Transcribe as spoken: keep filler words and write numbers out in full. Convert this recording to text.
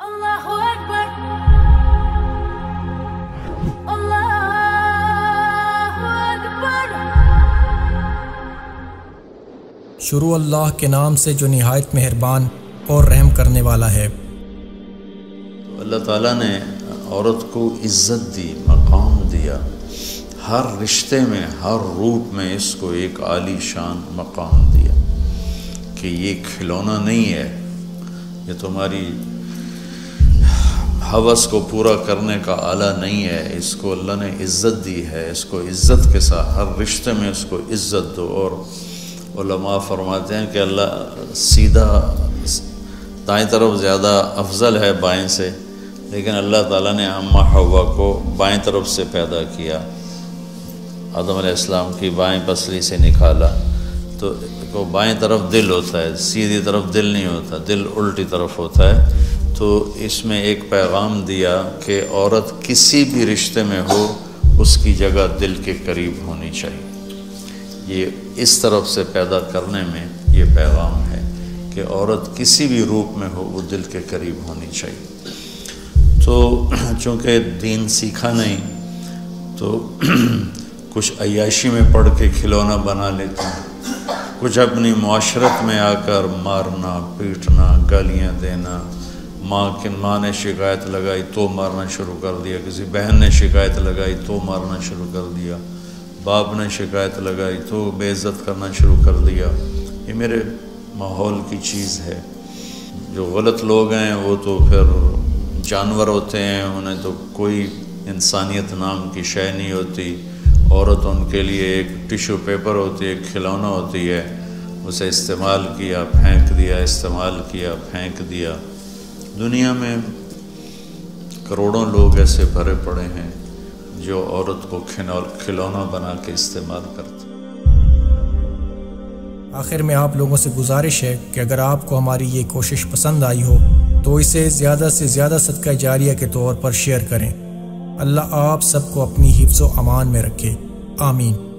शुरू अल्लाह के नाम से जो निहायत मेहरबान और रहम करने वाला है। अल्लाह ताला ने औरत को इज़्ज़त दी, मकाम दिया, हर रिश्ते में हर रूप में इसको एक आली शान मकाम दिया कि ये खिलौना नहीं है, ये तुम्हारी हवस को पूरा करने का आला नहीं है। इसको अल्लाह ने इज़्ज़त दी है, इसको इज़्ज़त के साथ हर रिश्ते में इसको इज़्ज़त दो। और उलमा फरमाते हैं कि अल्लाह सीधा दाएँ तरफ ज़्यादा अफजल है बाएँ से, लेकिन अल्लाह ताला ने अम्मा हव्वा को बाएँ तरफ से पैदा किया, आदम अलैहिस्सलाम की बाएँ पसली से निकाला। तो को बाएँ तरफ दिल होता है, सीधी तरफ दिल नहीं होता, दिल उल्टी तरफ होता है। तो इसमें एक पैगाम दिया कि औरत किसी भी रिश्ते में हो उसकी जगह दिल के करीब होनी चाहिए। ये इस तरफ से पैदा करने में ये पैगाम है कि औरत किसी भी रूप में हो वो दिल के करीब होनी चाहिए। तो चूँकि दीन सीखा नहीं तो कुछ अय्याशी में पढ़ के खिलौना बना लेते हैं, कुछ अपनी माशरत में आकर मारना पीटना गालियाँ देना। माँ की माँ ने शिकायत लगाई तो मारना शुरू कर दिया, किसी बहन ने शिकायत लगाई तो मारना शुरू कर दिया, बाप ने शिकायत लगाई तो बेइज्जत करना शुरू कर दिया। ये मेरे माहौल की चीज़ है। जो गलत लोग हैं वो तो फिर जानवर होते हैं, उन्हें तो कोई इंसानियत नाम की शय नहीं होती। औरत उनके लिए एक टिश्यू पेपर होती है, एक खिलौना होती है, उसे इस्तेमाल किया फेंक दिया, इस्तेमाल किया फेंक दिया। दुनिया में करोड़ों लोग ऐसे भरे पड़े हैं जो औरत को खिलौना बना के इस्तेमाल करते। आखिर में आप लोगों से गुजारिश है कि अगर आपको हमारी ये कोशिश पसंद आई हो तो इसे ज़्यादा से ज़्यादा सदका जारिया के तौर पर शेयर करें। अल्लाह आप सबको अपनी हिफ्ज़ो अमान में रखे। आमीन।